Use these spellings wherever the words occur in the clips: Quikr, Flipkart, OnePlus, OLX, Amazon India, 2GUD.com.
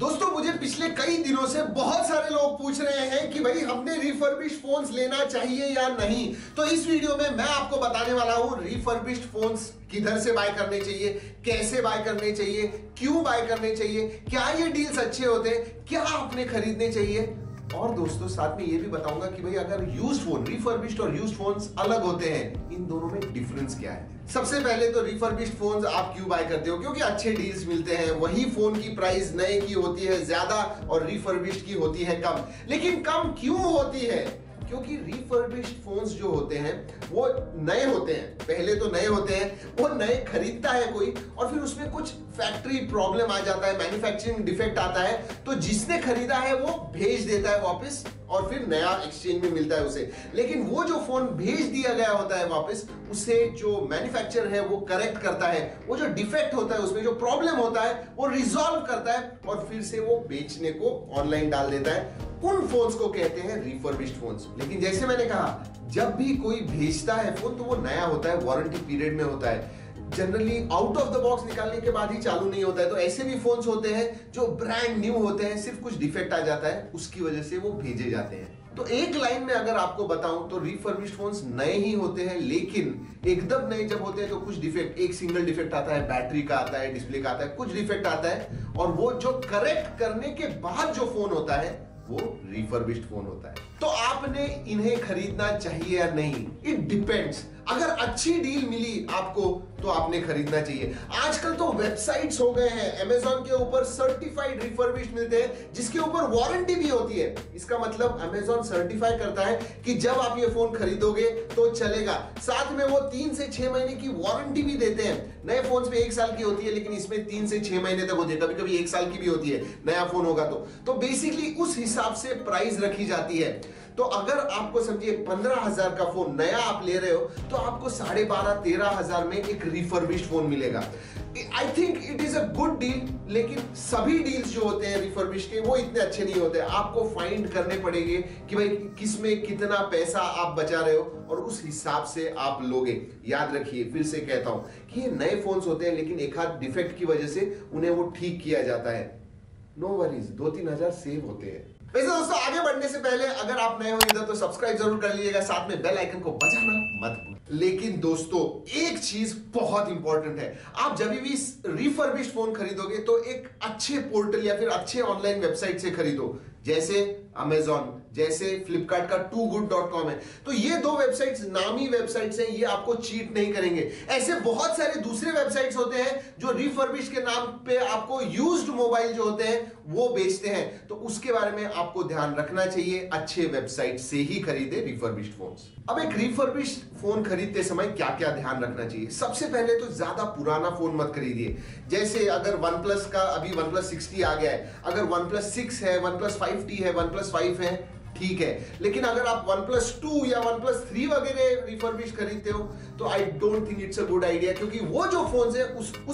दोस्तों मुझे पिछले कई दिनों से बहुत सारे लोग पूछ रहे हैं कि भाई हमने रिफर्बिश्ड फोन्स लेना चाहिए या नहीं। तो इस वीडियो में मैं आपको बताने वाला हूं रिफर्बिश्ड फोन्स किधर से बाय करने चाहिए, कैसे बाय करने चाहिए, क्यों बाय करने चाहिए, क्या ये डील्स अच्छे होते हैं, क्या आपने खरीदने चाहिए। और दोस्तों साथ में ये भी बताऊंगा कि भाई अगर यूज्ड फोन, रिफर्बिश्ड और यूज्ड फोन्स अलग होते हैं, इन दोनों में डिफरेंस क्या है। सबसे पहले तो रिफर्बिश्ड फोन्स आप क्यों बाय करते हो? क्योंकि अच्छे डील्स मिलते हैं। वही फोन की प्राइस नए की होती है ज्यादा और रिफर्बिश्ड की होती है कम। लेकिन कम क्यों होती है? क्योंकि रिफर्बिश्ड फोन्स जो होते हैं वो नए होते हैं, पहले तो नए होते हैं, वो नए खरीदता है कोई और फिर उसमें कुछ फैक्ट्री प्रॉब्लम आ जाता है, मैन्युफैक्चरिंग डिफेक्ट आता है, तो जिसने खरीदा है वो भेज देता है वापस और फिर नया एक्सचेंज में मिलता है उसे। लेकिन वो जो फोन भेज दिया गया होता है वापस, उसे जो मैन्युफैक्चरर है वो करेक्ट करता है, वो जो डिफेक्ट होता है, उसमें जो प्रॉब्लम होता है वो रिजॉल्व करता है और फिर से वो बेचने को ऑनलाइन डाल देता है। उन फोन्स को कहते हैं रिफर्बिश्ड फोन्स। लेकिन जैसे मैंने कहा, जब भी कोई भेजता है फोन तो वो नया होता है, वारंटी पीरियड में होता है, generally out of the box निकालने के बाद ही चालू नहीं होता है। तो ऐसे भी फोन्स होते हैं जो ब्रांड न्यू होते हैं, सिर्फ कुछ डिफेक्ट आ जाता है, उसकी वजह से वो भेजे जाते हैं। तो एक लाइन में अगर आपको बताऊं तो रिफर्बिश्ड फोन्स नए ही होते हैं, लेकिन एकदम नए जब होते हैं तो कुछ डिफेक्ट, एक सिंगल डिफेक्ट आता है, बैटरी का आता है, डिस्प्ले का आता है, कुछ डिफेक्ट आता है और वो जो करेक्ट करने के बाद जो फोन होता है वो रिफर्बिश्ड फोन होता है। तो आपने इन्हें खरीदना चाहिए या नहीं, इट डिपेंड्स। अगर अच्छी डील मिली आपको तो आपने खरीदना चाहिए। आजकल तो वेबसाइट्स हो गए हैं, अमेज़न के ऊपर सर्टिफाइड रिफर्बिश्ड मिलते हैं जिसके ऊपर वारंटी भी होती है। इसका मतलब अमेज़न सर्टिफाई करता है कि जब आप ये फोन खरीदोगे तो चलेगा। साथ में वो 3 से 6 महीने की वारंटी भी देते हैं। नए फोन्स में 1 साल की होती है, लेकिन इसमें 3 से 6 महीने तक होती है, कभी कभी 1 साल की भी होती है नया फोन होगा तो बेसिकली उस हिसाब से प्राइस रखी जाती है। तो अगर आपको समझिए 15,000 का फोन नया आप ले रहे हो तो आपको 12,500-13,000 में एक रिफर्बिश्ड फोन मिलेगा। I think it is a good deal. लेकिन सभी डील्स जो होते हैं रिफर्बिश्ड के वो इतने अच्छे नहीं होते। आपको फाइंड करने पड़ेंगे कि भाई किस में कितना पैसा आप बचा रहे हो और उस हिसाब से आप लोगे। याद रखिए, फिर से कहता हूं कि ये नए फोन्स होते हैं, लेकिन एक आध डिफेक्ट की वजह से उन्हें वो ठीक किया जाता है। नो वरीज, 2-3 हजार सेव होते हैं। वैसे दोस्तों आगे बढ़ने से पहले अगर आप नए हो इधर तो सब्सक्राइब जरूर कर लीजिएगा, साथ में बेल आइकन को बजाना मत भूल। लेकिन दोस्तों एक चीज बहुत इंपॉर्टेंट है, आप जब भी रिफर्बिश्ड फोन खरीदोगे तो एक अच्छे पोर्टल या फिर अच्छे ऑनलाइन वेबसाइट से खरीदो, जैसे अमेज़न, जैसे फ्लिपकार्ट का 2GUD.com है। तो ये दो वेबसाइट्स नामी वेबसाइट्स हैं, ये आपको चीट नहीं करेंगे। ऐसे बहुत सारे दूसरे वेबसाइट्स होते हैं जो रिफर्बिश्ड के नाम पे आपको यूज्ड मोबाइल जो होते हैं वो बेचते हैं। तो उसके बारे में आपको ध्यान रखना चाहिए, अच्छे वेबसाइट से ही खरीदे रिफर्बिश्ड फोन्स। अब एक रिफर्बिश्ड फोन खरीदते समय क्या क्या ध्यान रखना चाहिए? सबसे पहले तो ज्यादा पुराना फोन मत खरीदिए। जैसे अगर OnePlus का अभी OnePlus 60 आ गया है, अगर OnePlus 6 है, OnePlus 5T है, OnePlus 5 है, ठीक है। लेकिन अगर आप OnePlus 2 या OnePlus 3 वगैरह रिफर्बिश्ड खरीदते हो तो I don't think it's a good idea, क्योंकि वो जो फोन्स है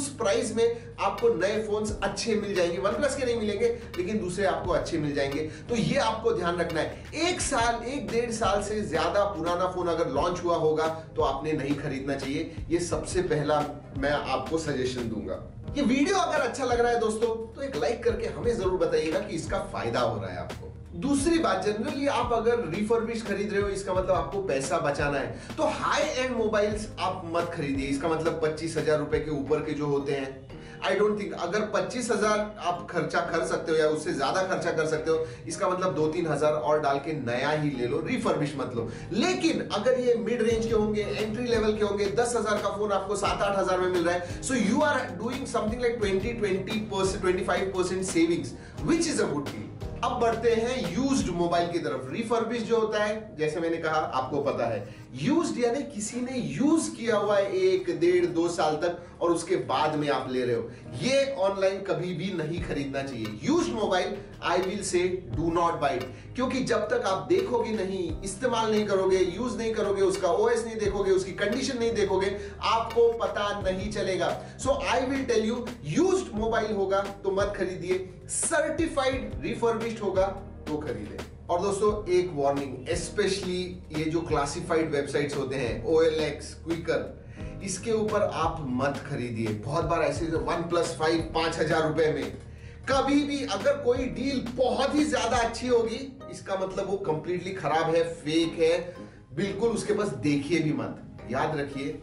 उस प्राइस में आपको नए फोन्स अच्छे मिल जाएंगे। OnePlus के नहीं मिलेंगे लेकिन दूसरे आपको अच्छे मिल जाएंगे। तो ये आपको ध्यान रखना है। 1-1.5 साल से ज्यादा पुराना फोन अगर लॉन्च हुआ होगा तो आपने नहीं खरीदना चाहिए। ये सबसे पहला मैं आपको सजेशन दूंगा। ये वीडियो अगर अच्छा लग रहा है दोस्तों तो एक लाइक करके हमें जरूर बताइएगा कि इसका फायदा हो रहा है आपको। दूसरी बात, जनरली आप अगर रिफर्बिश्ड खरीद रहे हो इसका मतलब आपको पैसा बचाना है, तो हाई एंड मोबाइल्स आप मत खरीदिए। इसका मतलब 25,000 रुपए के ऊपर के जो होते हैं, आई डोंट थिंक अगर 25,000 आप खर्चा कर सकते हो या उससे ज्यादा खर्चा कर सकते हो, इसका मतलब 2-3 हजार और डाल के नया ही ले लो, रिफर्बिश मत लो। लेकिन अगर ये मिड रेंज के होंगे, एंट्री लेवल के होंगे, 10,000 का फोन आपको 7-8 हजार में मिल रहा है, so you are doing something like 20-25% savings, which is a good deal. अब बढ़ते हैं यूज्ड मोबाइल की तरफ। रिफर्बिश जो होता है, जैसे मैंने कहा आपको पता है, यूज्ड यानी किसी ने यूज किया हुआ है 1-1.5-2 साल तक और उसके बाद में आप ले रहे हो। ये ऑनलाइन कभी भी नहीं खरीदना चाहिए। Used mobile I will say do not buy, क्योंकि जब तक आप देखोगे नहीं, इस्तेमाल नहीं करोगे, यूज नहीं करोगे, उसका OS नहीं देखोगे, उसकी कंडीशन नहीं देखोगे, आपको पता नहीं चलेगा। So I will tell you, used mobile होगा तो मत खरीदिए, सर्टिफाइड रिफर्बिश्ड होगा तो खरीदें। और दोस्तों एक वार्निंग, स्पेशली ये जो क्लासिफाइड वेबसाइट्स होते हैं OLX, क्विकर, इसके ऊपर आप मत खरीदिए। बहुत बार ऐसे OnePlus 5 5,000 रुपए में, कभी भी अगर कोई डील बहुत ही ज्यादा अच्छी होगी इसका मतलब वो कंप्लीटली खराब है, फेक है, बिल्कुल उसके पास देखिए भी मत। याद रखिए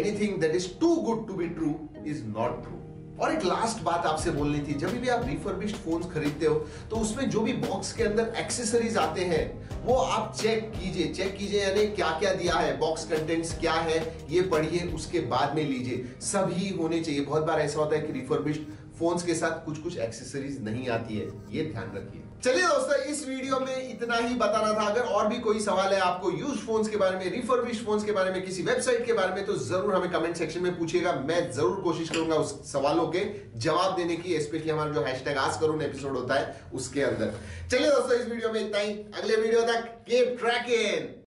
anything that is too good to be true is not true. और एक लास्ट बात आपसे बोलनी थी, जब भी आप रिफर्बिश्ड फोन्स खरीदते हो तो उसमें जो भी बॉक्स के अंदर एक्सेसरीज आते हैं वो आप चेक कीजिए यानी क्या क्या दिया है, बॉक्स कंटेंट्स क्या है ये पढ़िए, उसके बाद में लीजिए। सभी होने चाहिए। बहुत बार ऐसा होता है कि रिफर्बिश्ड फोन्स के साथ कुछ कुछ एक्सेसरीज नहीं आती है, ये ध्यान रखिए। चलिए दोस्तों, इस वीडियो में इतना ही बताना था। अगर और भी कोई सवाल है आपको यूज्ड फोन्स के बारे में, रिफर्बिश्ड फोन्स के बारे में, किसी वेबसाइट के बारे में, तो जरूर हमें कमेंट सेक्शन में पूछिएगा। मैं जरूर कोशिश करूंगा उस सवालों के जवाब देने की, स्पेशली हमारा जो हैशटैग आस्क करून एपिसोड होता है उसके अंदर। चलिए दोस्तों, इस वीडियो में इतना ही। अगले वीडियो तक कीप ट्रैकिंग।